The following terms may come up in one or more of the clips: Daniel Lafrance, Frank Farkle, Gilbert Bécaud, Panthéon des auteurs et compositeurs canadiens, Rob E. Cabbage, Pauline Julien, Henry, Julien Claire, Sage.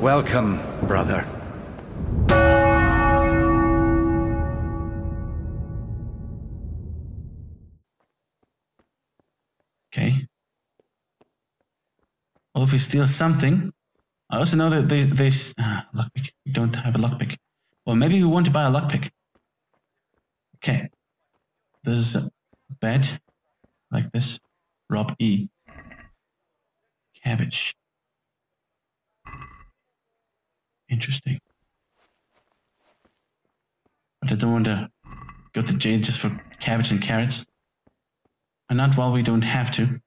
Welcome, brother. Okay. Well, if we steal something, I also know that they lockpick. We don't have a lockpick. Well, maybe we want to buy a lockpick. Okay. There's a bed like this. Rob E. Cabbage. Interesting. But I don't want to go to jail just for cabbage and carrots. And not while we don't have to.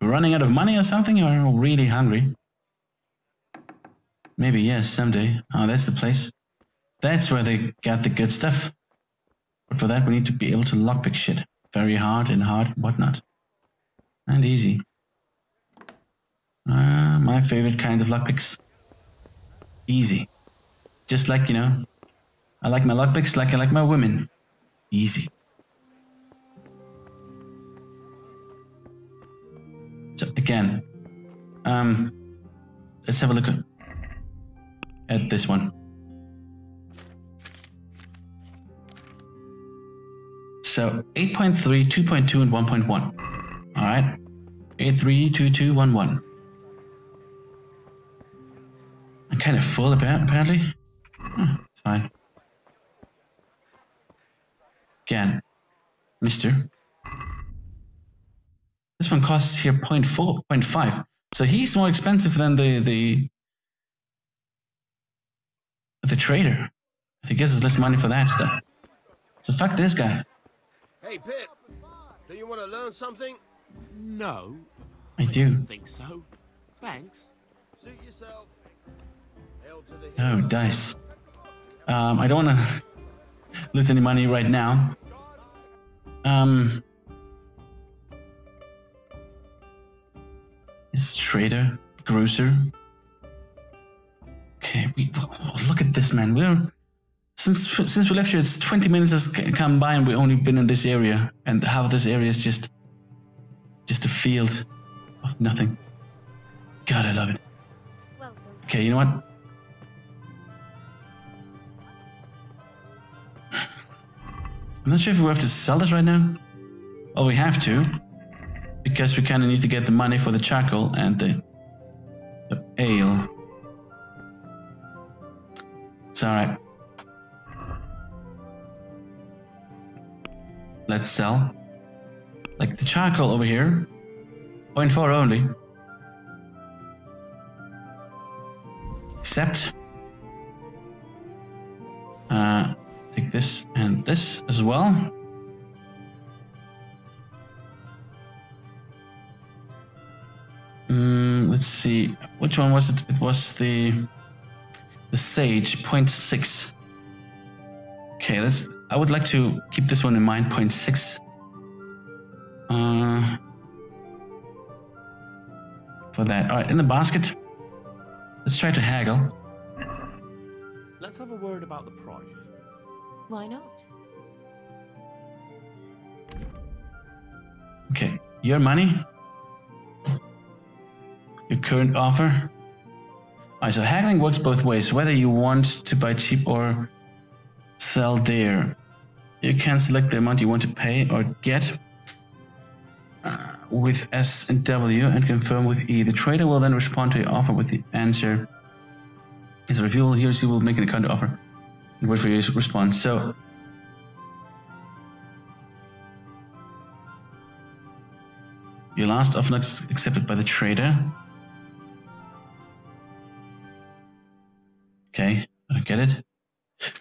We're running out of money or something, or we're really hungry. Maybe, yes, someday. Oh, that's the place. That's where they got the good stuff. But for that, we need to be able to lockpick shit. Very hard and whatnot. And easy. My favorite kind of lockpicks. Easy. Just like, you know, I like my lockpicks like I like my women. Easy. So again, let's have a look at this one. So 8.3, 2.2, and 1.1. All right. 8.3, 2.2, 1.1. I'm kind of full apparently. Oh, it's fine. Again, mister. This one costs here 0.4, 0.5. So he's more expensive than the trader. He gives us less money for that stuff. So fuck this guy. Hey Pip, do you want to learn something? No. I do. I don't think so. Thanks. Suit yourself. Oh, dice. I don't want to lose any money right now. It's trader, grocer. Okay, look at this, man. We're since we left here, it's 20 minutes has come by, and we've only been in this area. And how this area is just a field of nothing. God, I love it. Okay, you know what? I'm not sure if we have to sell this right now. Well, we have to, because we kind of need to get the money for the charcoal and the ale. It's all right. Let's sell. Like the charcoal over here, 0.4 only. Except, take this and this as well. Let's see, which one was it? It was the Sage 0.6. Okay, I would like to keep this one in mind, 0.6. For that. All right, in the basket. Let's try to haggle. Let's have a word about the price. Why not? Okay, your money. Your current offer. Alright, so haggling works both ways. Whether you want to buy cheap or sell dear. You can select the amount you want to pay or get with S and W and confirm with E. The trader will then respond to your offer with the answer. His refusal, he or she will make an counter offer. Wait for your response. So, your last offer not accepted by the trader. Okay, I get it.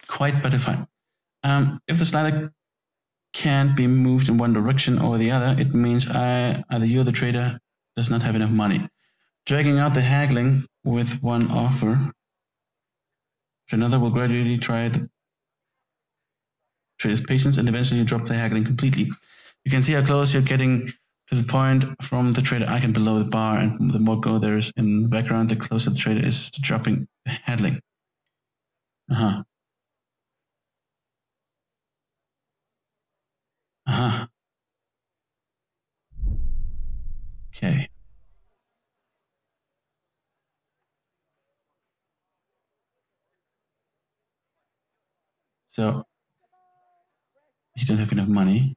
Quite butterfine. If the slider can't be moved in one direction or the other, it means either you or the trader does not have enough money. Dragging out the haggling with one offer. Another will gradually try the trader's patience and eventually drop the haggling completely. You can see how close you're getting to the point from the trader icon below the bar, and the more go there is in the background, the closer the trader is to dropping the haggling. Okay. So you don't have enough money.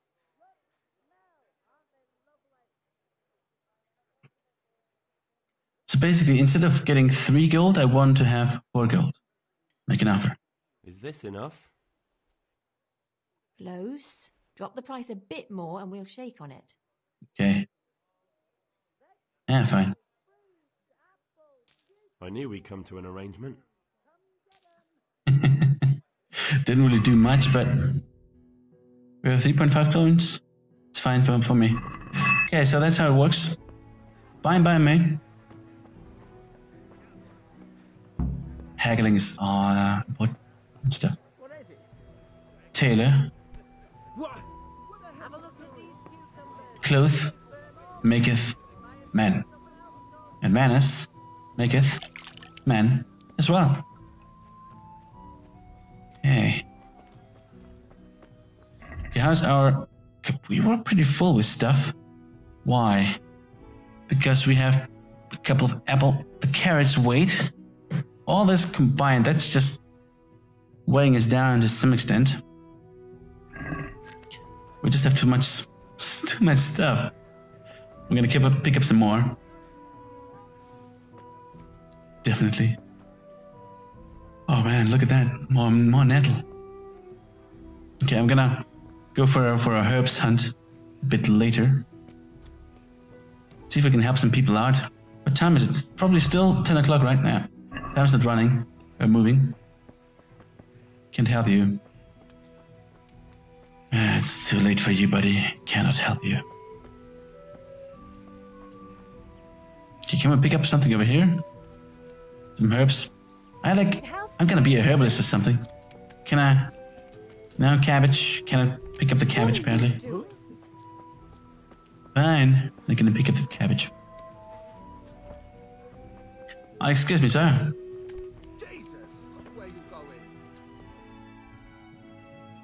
So basically, instead of getting 3 gold, I want to have 4 gold. Make an offer. Is this enough? Close. Drop the price a bit more and we'll shake on it. Okay. Yeah, fine. I knew we'd come to an arrangement. Didn't really do much, but we have 3.5 coins. It's fine for me. Okay, so that's how it works. Fine by me. Hagglings are what stuff. Taylor. Cloth maketh man, and manners maketh man as well. Okay. Okay, how's our... We were pretty full with stuff. Why? Because we have a couple of the carrots weight. All this combined, that's just weighing us down to some extent. We just have too much stuff. We're gonna pick up some more. Definitely. Oh man, look at that. More nettle. Okay, I'm gonna go for a herbs hunt a bit later. See if we can help some people out. What time is it? It's probably still 10 o'clock right now. Time's not running, or moving. Can't help you. It's too late for you, buddy. Cannot help you. Okay, can we pick up something over here? Some herbs. I'm gonna be a herbalist or something. Can I? No, cabbage. Can I pick up the cabbage, apparently? Fine. I'm gonna pick up the cabbage. Excuse me, sir. Jesus, look where you going.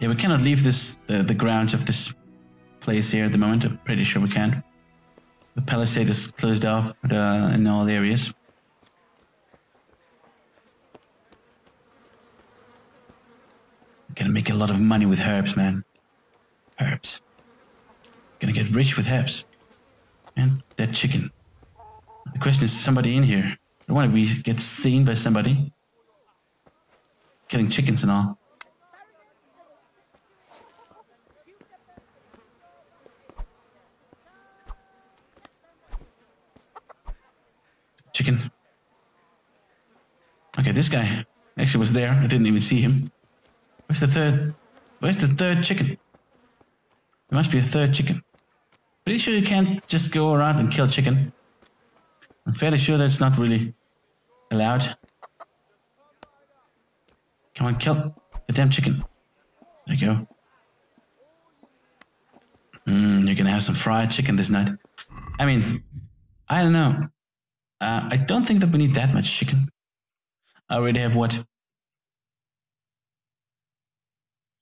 Yeah, we cannot leave this the grounds of this place here at the moment. I'm pretty sure we can. The palisade is closed off in all areas. I'm gonna make a lot of money with herbs, man. Herbs. Gonna get rich with herbs. And that chicken. The question is, somebody in here? I don't want to get seen by somebody. Killing chickens and all. Chicken. Okay, this guy actually was there. I didn't even see him. Where's the third chicken? There must be a third chicken. Pretty sure you can't just go around and kill chicken. I'm fairly sure that's not really... allowed. Come on, kill the damn chicken. There you go. You're gonna have some fried chicken this night. I mean, I don't know. I don't think that we need that much chicken. I already have what?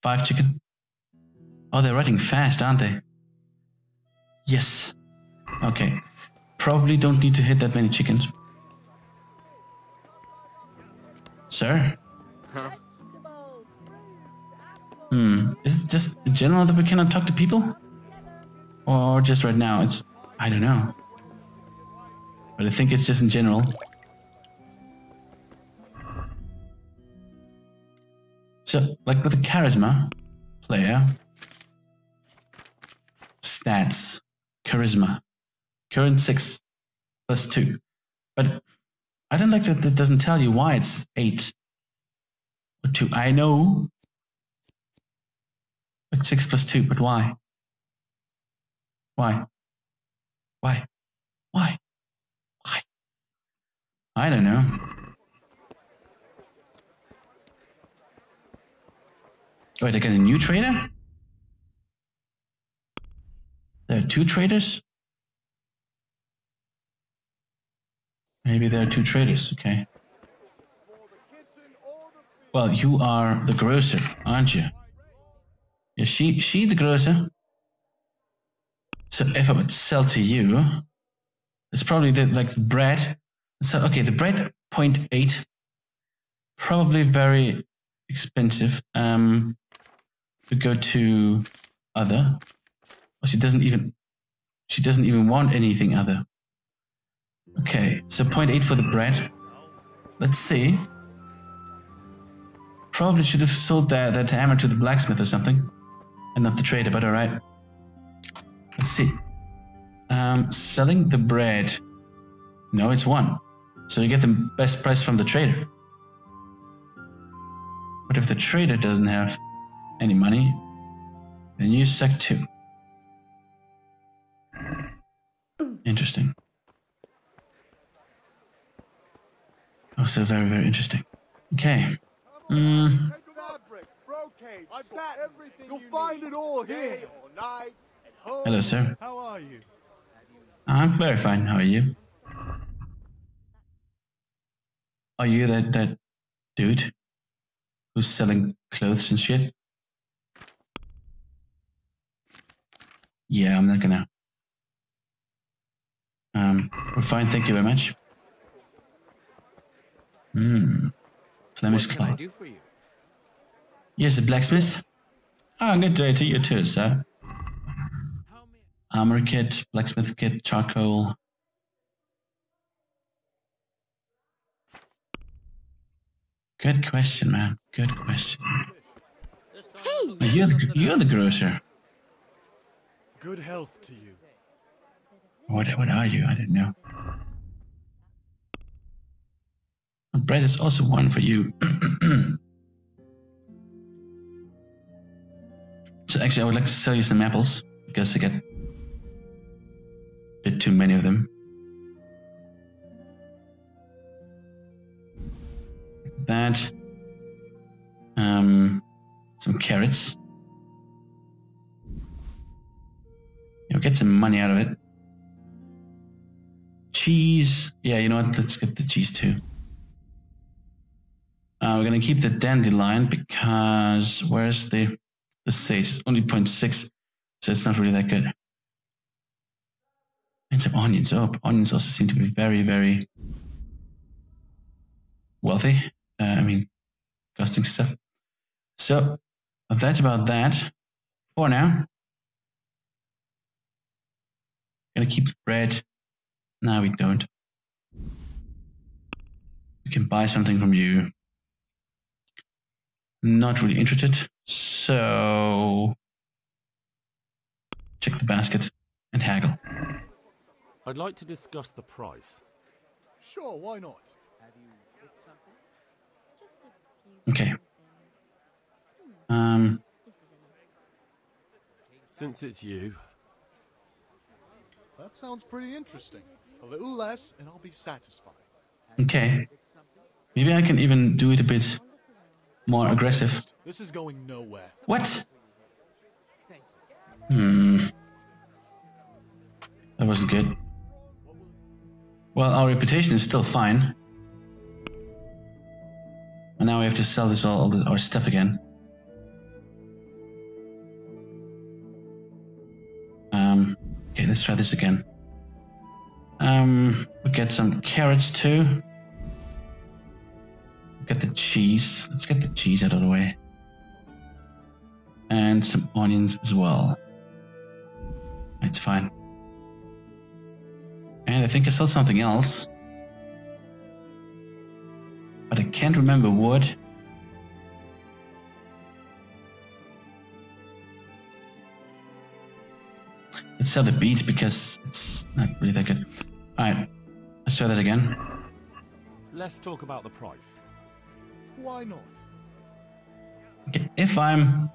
5 chicken? Oh, they're running fast, aren't they? Yes. Okay. Probably don't need to hit that many chickens. Sir? Huh? Is it just in general that we cannot talk to people? Or just right now? It's... I don't know. But I think it's just in general. So, like with the charisma player. Stats. Charisma. Current 6. Plus 2. But... I don't like that it doesn't tell you why it's 8 or 2. I know. Like 6 plus 2, but why? Why? Why? Why? Why? I don't know. Wait, I got a new trader? There are 2 traders? Maybe there are 2 traders, okay. Well, you are the grocer, aren't you? Is she the grocer? So if I would sell to you, it's probably like the bread. So, okay, the bread, 0.8. Probably very expensive. We go to other. Oh, she doesn't even want anything other. Okay, so 0.8 for the bread. Let's see. Probably should have sold that hammer to the blacksmith or something, and not the trader. But all right. Let's see. Selling the bread. No, it's 1. So you get the best price from the trader. But if the trader doesn't have any money, then you suck too. Interesting. Also very, very interesting. Okay. You'll find it all here. Hello, sir. How are you? I'm very fine. How are you? Are you that dude who's selling clothes and shit? Yeah, I'm not gonna. We're fine, thank you very much. Flemish cloth. Yes, the blacksmith. Ah, good day to you too, sir. Armor kit, blacksmith kit, charcoal. Good question, man. Good question. Hey, you're the grocer. Good health to you. What are you? I don't know. And bread is also 1 for you. So actually, I would like to sell you some apples because I get a bit too many of them. That, some carrots. You'll get some money out of it. Cheese. Yeah, you know what? Let's get the cheese too. We're gonna keep the dandelion because where's the sage? Only 0.6, so it's not really that good. And some onions. Oh, onions also seem to be very, very wealthy. I mean, disgusting stuff. So that's about that for now. Gonna keep the bread. No, we don't. We can buy something from you. Not really interested. So check the basket and haggle. I'd like to discuss the price. Sure, why not? Okay. Since it's you. That sounds pretty interesting. A little less and I'll be satisfied. Okay. Maybe I can even do it a bit more aggressive. This is going nowhere. What? That wasn't good. Well, our reputation is still fine. And now we have to sell this all our stuff again. Okay, let's try this again. We'll get some carrots too. We'll get the cheese. Let's get the cheese out of the way. And some onions as well. It's fine. And I think I sold something else. But I can't remember what. Let's sell the beads because it's not really that good. Alright, let's try that again. Let's talk about the price. Why not? Okay, if I'm...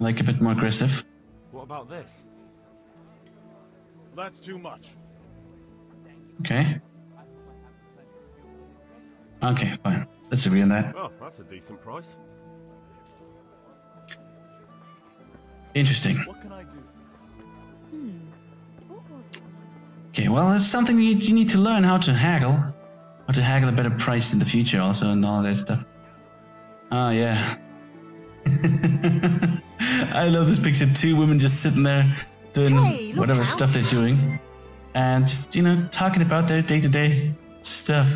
like a bit more aggressive. What about this? That's too much. Okay. Okay, fine. Let's agree on that. Oh, that's a decent price. Interesting. What can I do? Okay, well, it's something you need to learn how to haggle a better price in the future, also, and all that stuff. Oh yeah. I love this picture. 2 women just sitting there doing whatever stuff they're doing. And just, you know, talking about their day-to-day stuff.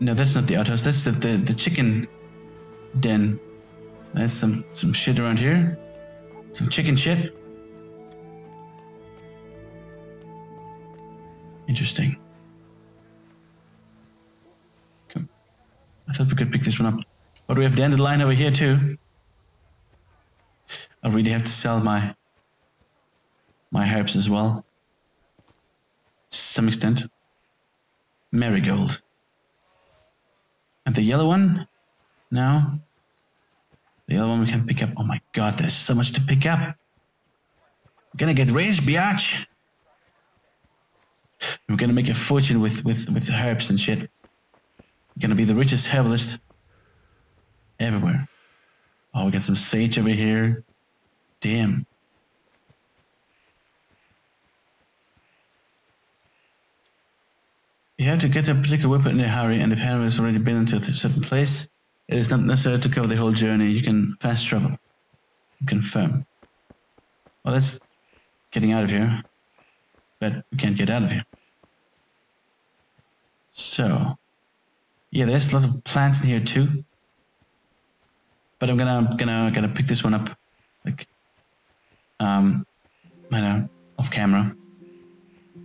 No, that's not the outhouse. That's the chicken den. There's some shit around here. Some chicken shit. Interesting. Come. I thought we could pick this one up. But we have dandelion over here too. I really have to sell my herbs as well. To some extent. Marigold. And the yellow one? No. The yellow one we can pick up. Oh my god, there's so much to pick up. We're gonna get raised, biatch. We're gonna make a fortune with herbs and shit. We're gonna be the richest herbalist everywhere. Oh, we got some sage over here. Damn. You have to get a particular weapon in a hurry, and if Henry has already been into a certain place, it is not necessary to cover the whole journey. You can fast travel. Confirm. Well, that's getting out of here. But we can't get out of here. So, yeah, there's a lot of plants in here too. But I'm gonna pick this one up, like, I know, off camera.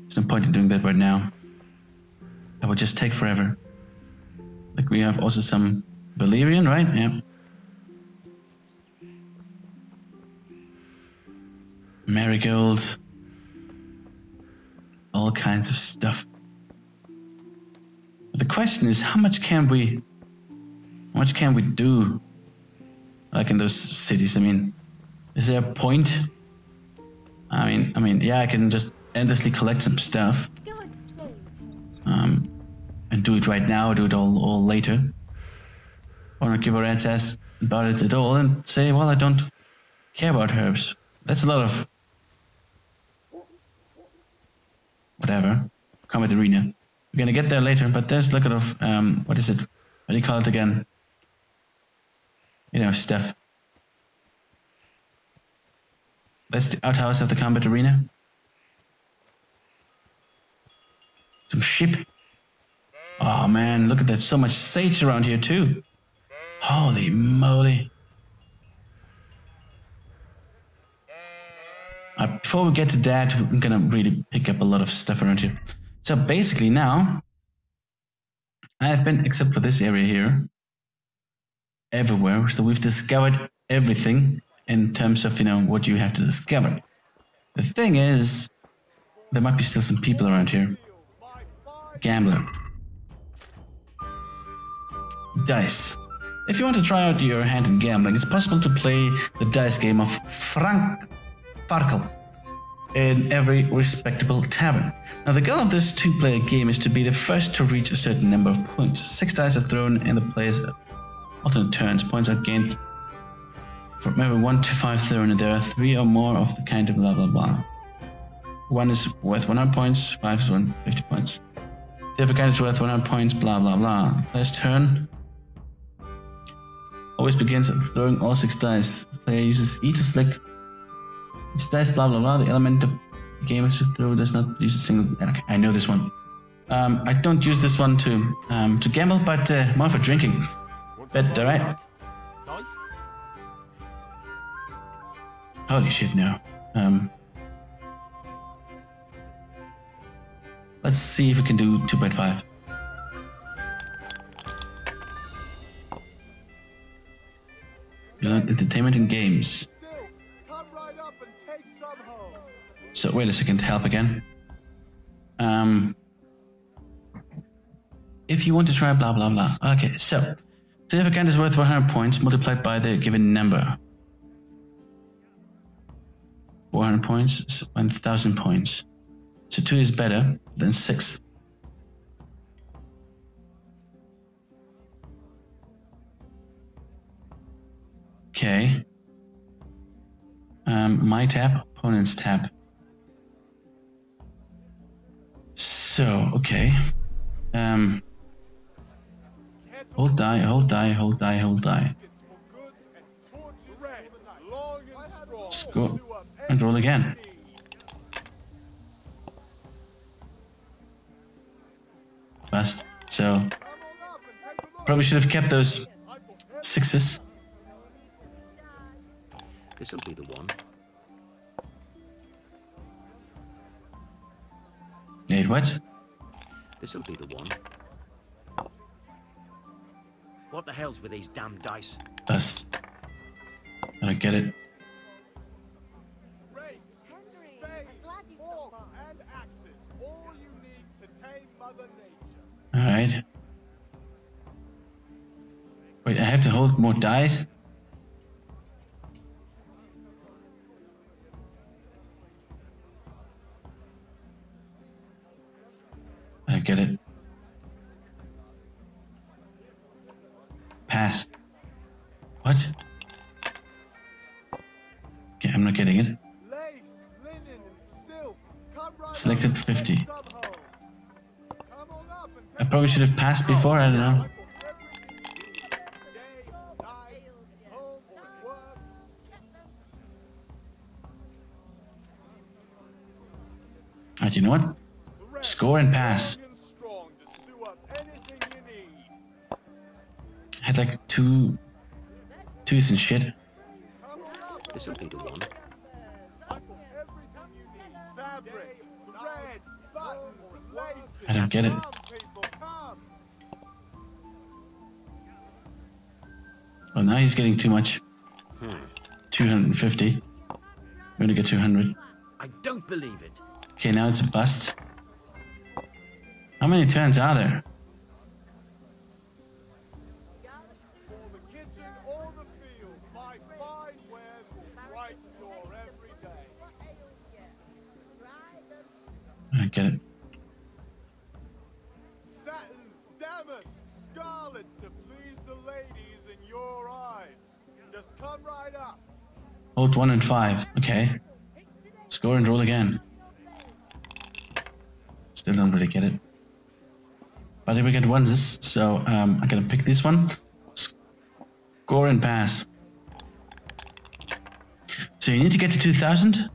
There's no point in doing that right now. That would just take forever. Like, we have also some valerian, right? Yep. Marigold. All kinds of stuff. But the question is, how much can we do? Like in those cities, I mean, is there a point? I mean, yeah, I can just endlessly collect some stuff. And do it right now, or do it all later. Or not give a rat's ass about it at all and say, well, I don't care about herbs. That's a lot of whatever. Combat arena. We're gonna get there later, but there's a lot of what is it? What do you call it again? You know, stuff. That's the outhouse of the combat arena. Some sheep. Oh man, look at that. So much sage around here too. Holy moly. Before we get to that, I'm gonna really pick up a lot of stuff around here. So basically now, I have been, except for this area here, everywhere. So we've discovered everything in terms of, you know, what you have to discover. The thing is, there might be still some people around here. Gambler. Dice. If you want to try out your hand in gambling, it's possible to play the dice game of Frank Farkle in every respectable tavern. Now the goal of this two-player game is to be the first to reach a certain number of points. 6 dice are thrown and the players alternate turns. Points are gained from every 1 to 5 thrown, and there are 3 or more of the kind of blah blah blah. 1 is worth 100 points, 5 is 150 points. The other kind is worth 100 points, blah blah blah. Player's turn always begins with throwing all 6 dice. The player uses E to select each dice, blah blah blah. The element of the game is to throw, does not use a single... Okay, I know this one. I don't use this one to gamble, but more for drinking. Bet, alright? Holy shit, no. Let's see if we can do 2.5. Entertainment and games. So wait a second, help again. If you want to try blah blah blah. Okay, so the other kind is worth 100 points multiplied by the given number. 400 points, 1,000 points. So 2 is better than 6. Okay. My tab, opponent's tab. So, okay. Hold die, hold die, hold die, hold die. Let's go and roll again. Probably should have kept those sixes. This will be the one. Need what? This will be the one. What the hell's with these damn dice? Us. I don't get it. Alright. Wait, I have to hold more dice? I don't get it. Pass. What? Okay, I'm not getting it. Selected 50. I probably should have passed before, I don't know. Alright, you know what? Score and pass. I had like two twos and shit. This will be the one. I don't get it. Well, now he's getting too much. 250. I'm gonna get 200. I don't believe it. Okay, now it's a bust. How many turns are there? I don't get it. Hold 1 and 5. Okay. Score and roll again. Still don't really get it. But then we get ones, so I'm gonna pick this one. Score and pass. So you need to get to 2,000?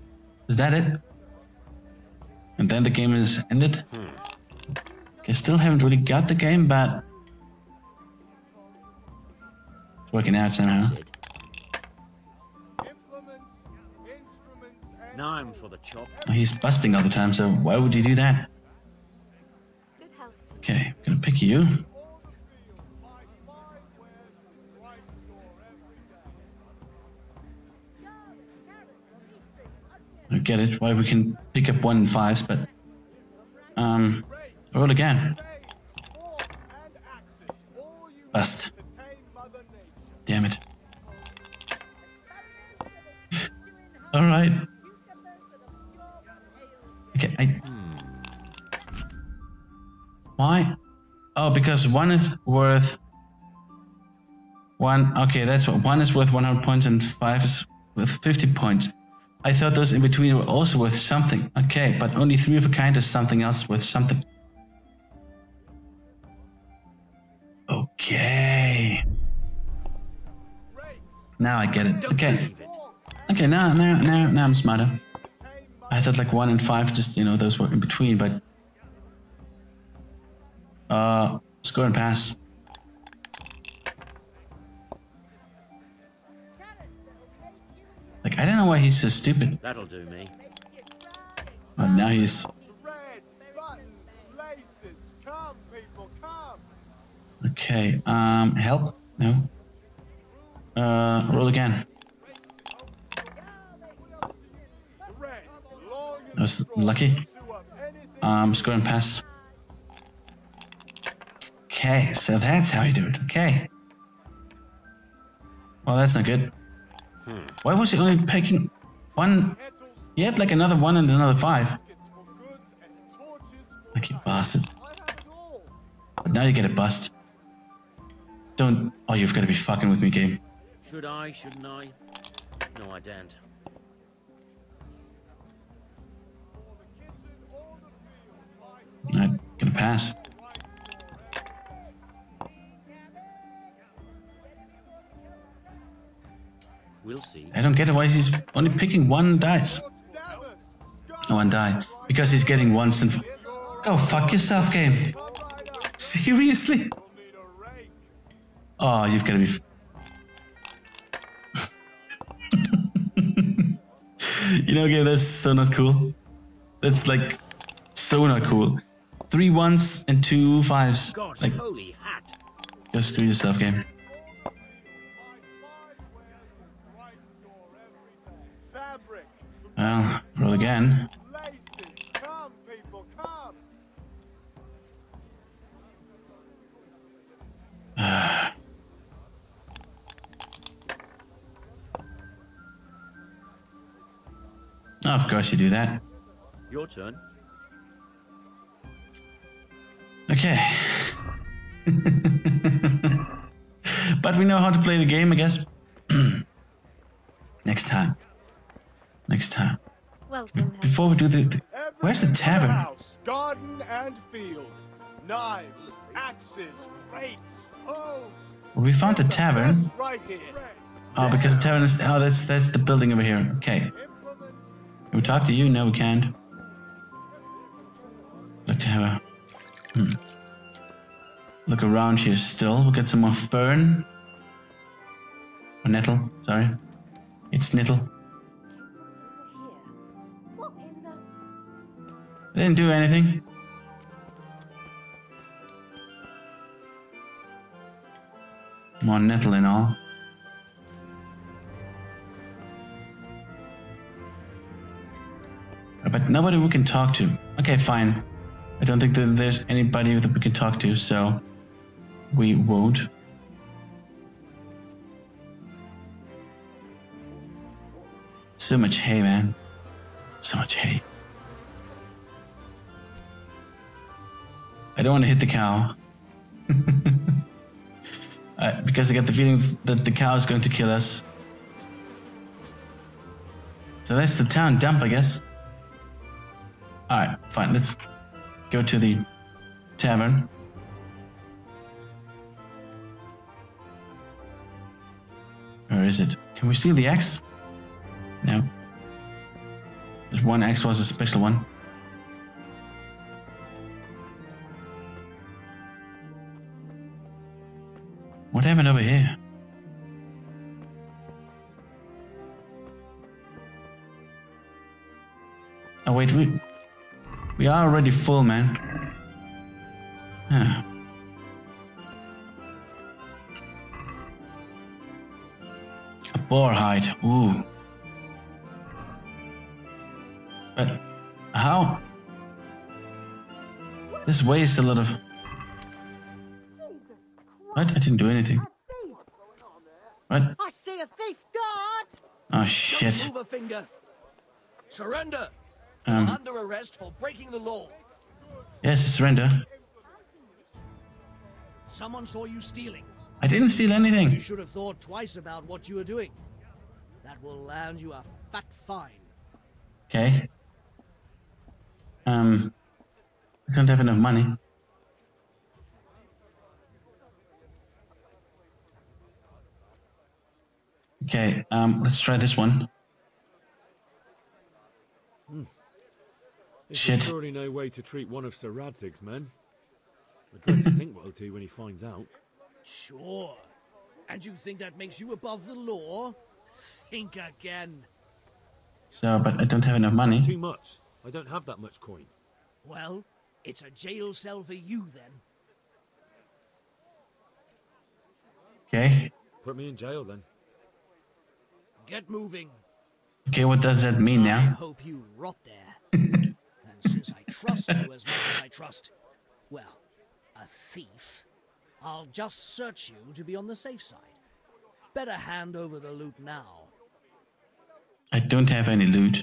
Is that it? And then the game is ended. Okay, still haven't really got the game, but it's working out somehow. Now I'm for the chop. He's busting all the time, so why would you do that? Okay, I'm gonna pick you. I get it, why we can pick up 1 and 5s, but roll again. Bust. Damn it. Alright. Okay, Why? Oh, because 1 is worth... 1... Okay, that's what... 1 is worth 100 points and 5 is worth 50 points. I thought those in between were also worth something. Okay, but only 3 of a kind is something else worth something. Okay. Now I get it. Okay. Okay, now I'm smarter. I thought like 1 and 5, just, you know, those were in between, but... score and pass. Like, I don't know why he's so stupid. That'll do me. But now he's... Okay, help? No. Roll again. I was lucky. Score and pass. Okay, so that's how you do it. Okay. Well, that's not good. Why was he only picking 1? He had like another 1 and another 5. Lucky bastard. But now you get a bust. Don't... Oh, you've got to be fucking with me, game. Should I? Shouldn't I? No, I don't. I'm gonna pass. We'll see. I don't get it. Why he's only picking 1 dice? Oh, 1 die. Because he's getting 1s and... Go fuck yourself, game. Seriously? Oh, you've got to be... You know, okay, that's so not cool. That's like so not cool. 3 ones and 2 5s. God's like, holy hat. Go screw yourself, game. Well, roll again. Of course you do that. Your turn. Okay. But we know how to play the game, I guess. Next time. Next time. Welcome. Before we do the where's the tavern? House, garden and field. Knives, axes, plates, hoes. Well, we found the tavern. Right here. Oh, because the tavern is that's the building over here. Okay. Can we talk to you? No, we can't. Look to have a look around here still. We'll get some more fern. Or nettle, sorry. It's nettle. I didn't do anything. More nettle and all. But nobody we can talk to. Okay, fine. I don't think that there's anybody that we can talk to, so we won't. So much hay, man. So much hay. I don't want to hit the cow. Because I get the feeling that the cow is going to kill us. So that's the town dump, I guess. Alright, fine. Let's go to the tavern. Where is it? Can we steal the axe? No. This one axe was a special one. What happened over here? Oh wait, we are already full, man. Huh. A boar hide, ooh. But how? This wastes a lot of... What? I didn't do anything. What? I see a thief dart! Oh shit. Don't move a finger. Surrender. Under arrest for breaking the law. Yes, surrender. Someone saw you stealing. I didn't steal anything. You should have thought twice about what you were doing. That will land you a fat fine. Okay. I don't have enough money. Okay, let's try this one. Shit. There's surely no way to treat one of Sir Radzig's men. I dread to think what he'll do when he finds out. Sure. And you think that makes you above the law? Think again. So, but I don't have enough money. Too much. I don't have that much coin. Well, it's a jail cell for you then. Okay. Put me in jail then. Get moving. Okay, what does that mean now? I hope you rot there. And since I trust you as much as I trust, well, a thief, I'll just search you to be on the safe side. Better hand over the loot now. I don't have any loot.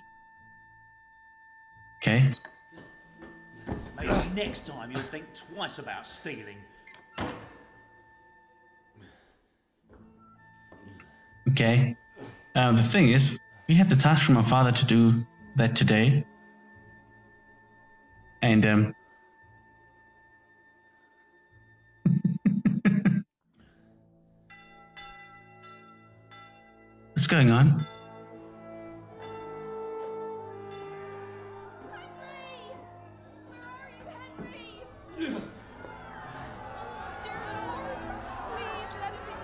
Okay. Maybe next time you'll think twice about stealing. Okay. The thing is, we had the task from our father to do that today, and what's going on? Henry! Henry! Dad, please let it be.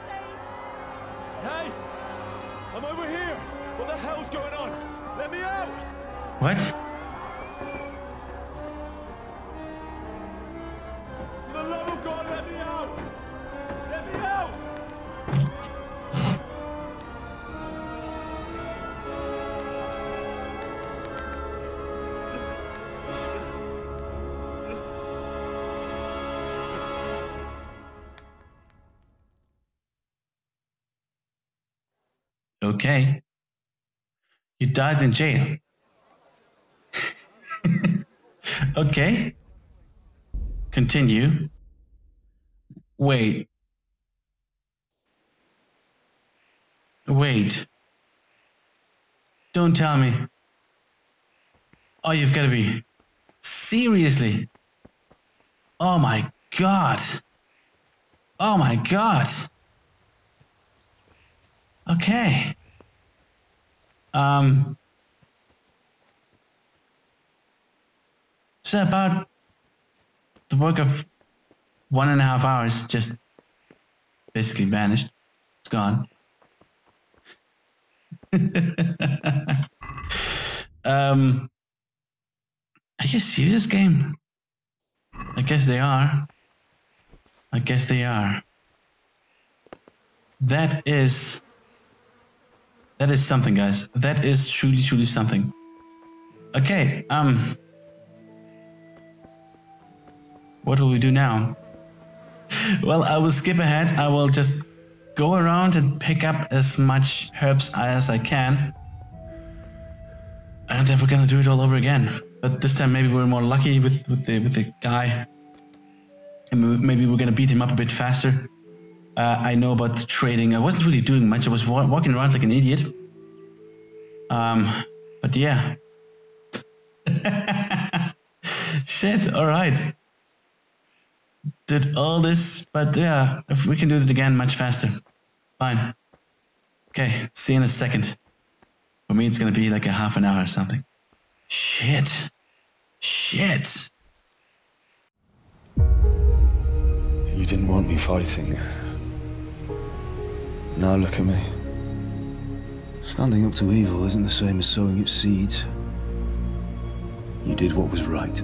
hell's going on? Let me out! What? For the love of God, let me out! Let me out! Okay. You died in jail. Okay. Continue. Wait. Wait. Don't tell me. Oh, you've got to be... Seriously? Oh my God. Oh my God. Okay. So about the work of 1.5 hours just basically vanished. It's gone. Are you serious, game? I guess they are. I guess they are. That is something, guys. That is truly, truly something. Okay, what will we do now? Well, I will skip ahead. I will just go around and pick up as much herbs as I can. And then we're gonna do it all over again. But this time maybe we're more lucky with the guy. And maybe we're gonna beat him up a bit faster. I know about the trading. I wasn't really doing much. I was walking around like an idiot. But yeah. Shit, alright. Did all this, but yeah, if we can do it again much faster. Fine. Okay, see you in a second. For me, it's gonna be like a half an hour or something. Shit. Shit. You didn't want me fighting. Now look at me. Standing up to evil isn't the same as sowing its seeds. You did what was right.